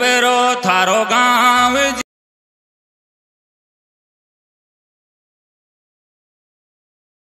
पे रो थारो गाँव।